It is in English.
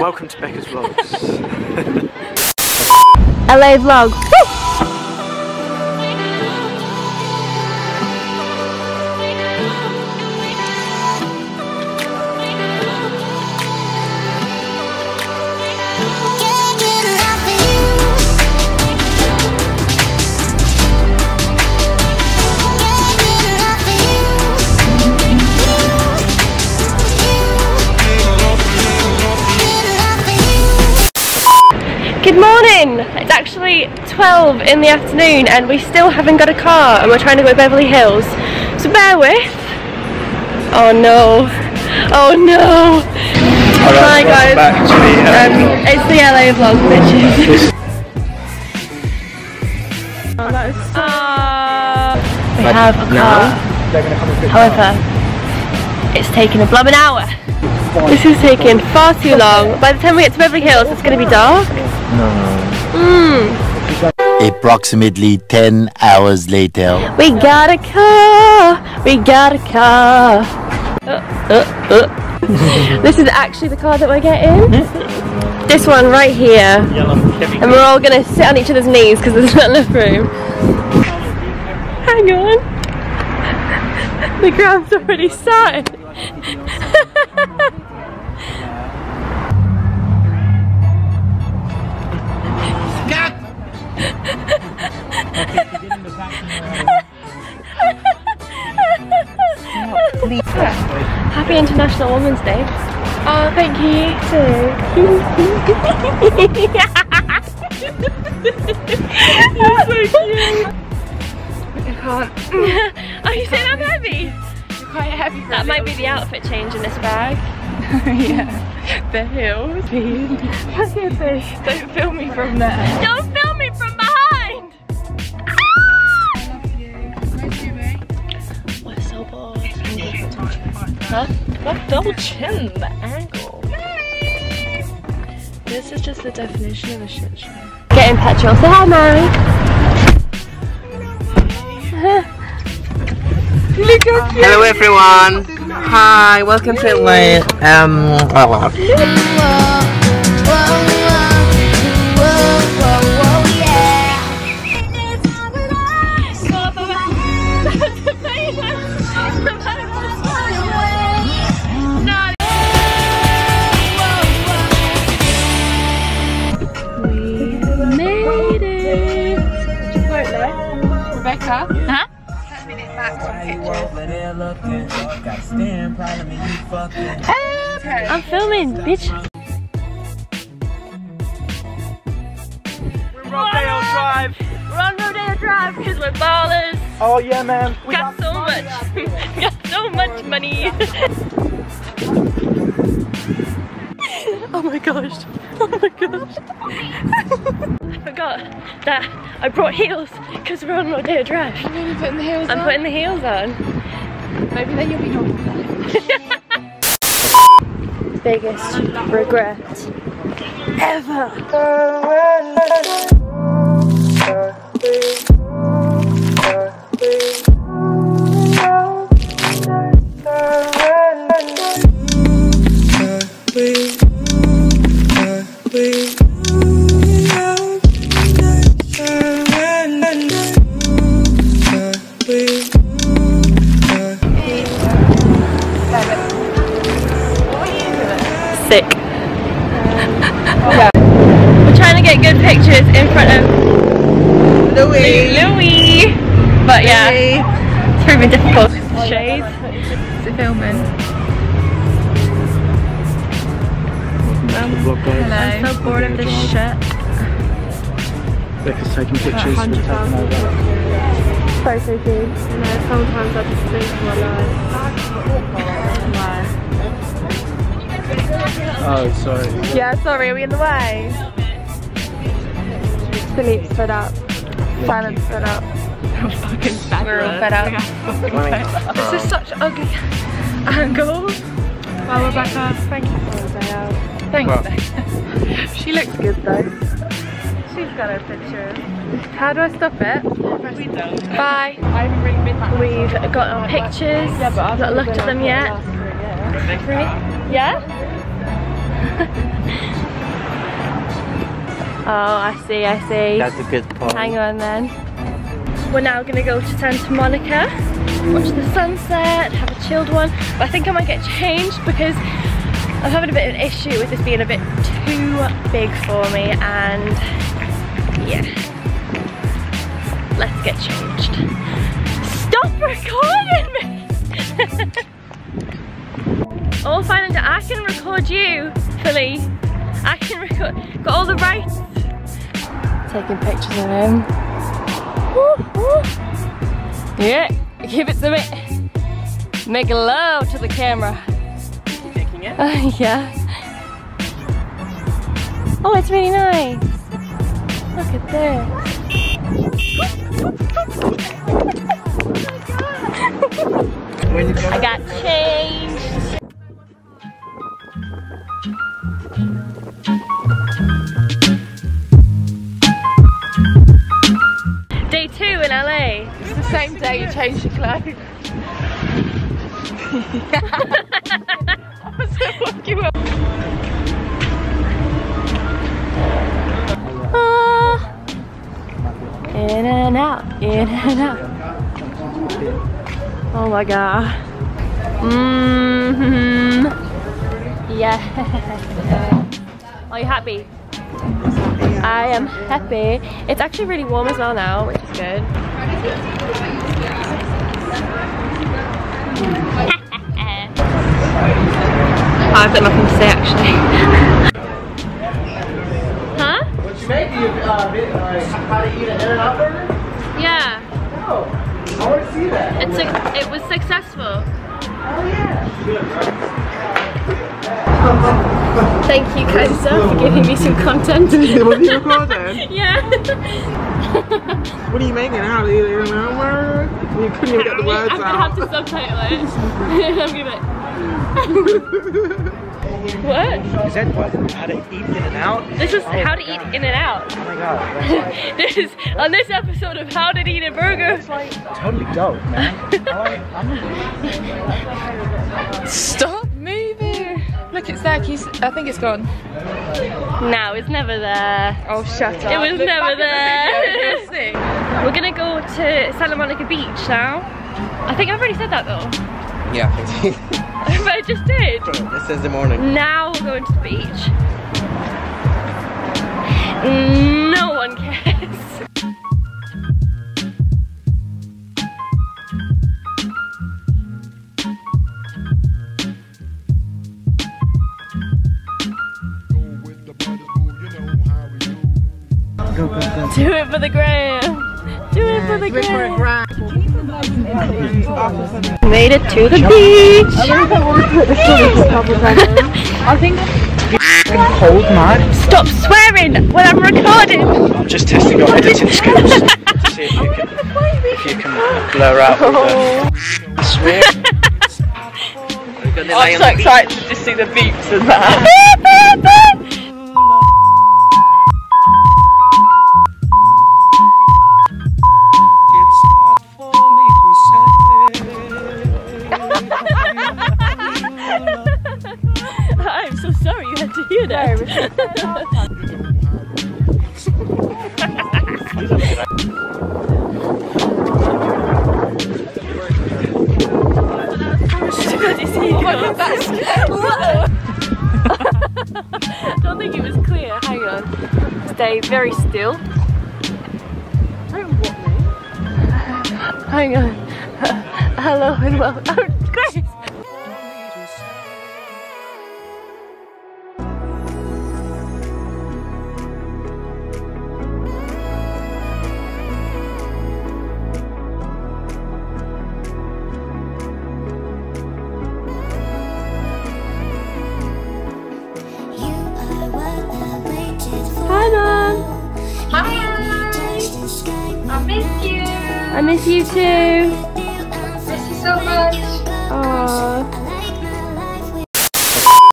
Welcome to Becca's Vlogs. LA vlog. Woo! Good morning! It's actually 12 in the afternoon and we still haven't got a car and we're trying to go to Beverly Hills. So bear with. Oh no. Oh no. Hi guys. It's the LA vlog, bitches. Oh, that is so... we have a car. However, it's taken a blooming hour. This is taking far too long. By the time we get to Beverly Hills, it's going to be dark. No. Approximately 10 hours later. We got a car! We got a car! This is actually the car that we're getting. This one right here. And we're all going to sit on each other's knees because there's not enough room. Hang on. The ground's already started. Happy International Women's Day. Oh, thank you too. You're so cute. I can't. Oh, you say I'm heavy? You're quite heavy. That might be the outfit change in this bag. Yeah. The hills. Look at this. Don't film me from there. Don't film me from behind. We're so bored. Huh? What double chin? The angle. This is just the definition of a shit show. Getting petrol. Say hi, Mary. Look how cute. Hello, everyone. Hi. Welcome to LA. Huh? 10 minutes max on pictures. I'm filming, bitch. We're Rodeo Drive. We're on Rodeo Drive because we're ballers. Oh yeah, man. We got so much. We got so much money. Oh my gosh. Oh my gosh. I forgot that I brought heels because we're on Rodeo Drive. You're really putting the heels on? I'm putting the heels on. Maybe then you'll be normal then. Biggest regret ever. Sick. Okay. We're trying to get good pictures in front of Louis. But yeah, it's proven difficult. Shades. It's filming. I'm so bored of this shit. Becca's taking pictures. Photo dude. Sometimes I just think my life. Oh, sorry. Yeah, sorry, are we in the way? Philippe's fed up. Silence fed up. I'm fucking fed up. We're all fed up. This is such ugly angle. Well, we're back up. Thank you for the day out. Thanks. She looks good though. She's got her picture. How do I stop it? We don't. Bye. We've got our pictures. Yeah, but I've not looked at them yet. Yeah? Oh, I see, I see. That's a good point. Hang on then. We're now going to go to Santa Monica, watch the sunset, have a chilled one. But I think I might get changed because I'm having a bit of an issue with this being a bit too big for me, and yeah, let's get changed. Stop recording me! All fine and I can record you, Philly. I can record, got all the rights. Taking pictures of him. Woo, woo. Yeah, give it to me. Make love to the camera. You taking it? Yeah. Oh, it's really nice. Look at this. Oh my God. I got changed. In LA. It's the same day you change your clothes. In and out, in and out. Oh my God. Mm-hmm. Yeah. Are you happy? I am happy. It's actually really warm as well now, which is good. I've got nothing to say actually. Huh? Would you make the video like how to eat an In-N-Out burger? Yeah. No. I want to see that. It was successful. Oh yeah. Thank you, Kaiser, for giving me some content. Yeah. What are you making? How do you remember? You couldn't even get the words out. I'm going to have to subtitle it. I'm going to be like... What? Is that what? How to eat in and out? This is how to eat in and out. Oh my God. This is on this episode of How to Eat a Burger. It's like totally dope, man. Stop moving. Look, it's there. I think it's gone. No, it's never there. Oh, shut up. It was never there. We're gonna go to Santa Monica Beach now. I think I've already said that though. Yeah, I did. But I just did. It says the morning. Now we're going to the beach. No one cares. Do it for the gram. Do it for the gram. Made it to the beach. I think cold mud. Stop swearing when I'm recording. I'm just testing on editing skills to see if you can blur out. I swear. I'm so excited to just see the beeps and that. I'm so sorry you had to hear that. I don't think it was clear. Hang on. Stay very still. Don't walk me. Hang on. Hello and welcome. Oh, great. I miss you too. Miss you so much. Aww.